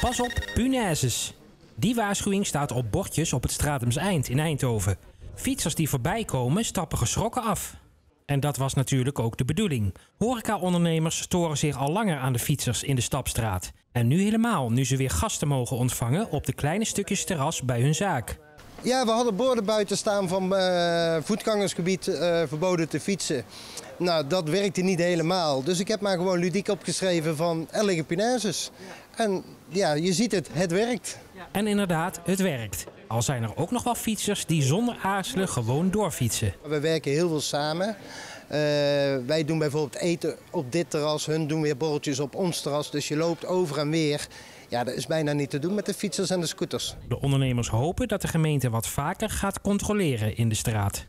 Pas op, punaises. Die waarschuwing staat op bordjes op het Stratumseind in Eindhoven. Fietsers die voorbij komen stappen geschrokken af. En dat was natuurlijk ook de bedoeling. Horecaondernemers storen zich al langer aan de fietsers in de Stapstraat. En nu helemaal, nu ze weer gasten mogen ontvangen op de kleine stukjes terras bij hun zaak. Ja, we hadden borden buiten staan van voetgangersgebied verboden te fietsen. Nou, dat werkte niet helemaal. Dus ik heb maar gewoon ludiek opgeschreven van er liggen punaises. En ja, je ziet het, het werkt. En inderdaad, het werkt. Al zijn er ook nog wel fietsers die zonder aarzelen gewoon doorfietsen. We werken heel veel samen. Wij doen bijvoorbeeld eten op dit terras, hun doen weer borreltjes op ons terras. Dus je loopt over en weer. Ja, dat is bijna niet te doen met de fietsers en de scooters. De ondernemers hopen dat de gemeente wat vaker gaat controleren in de straat.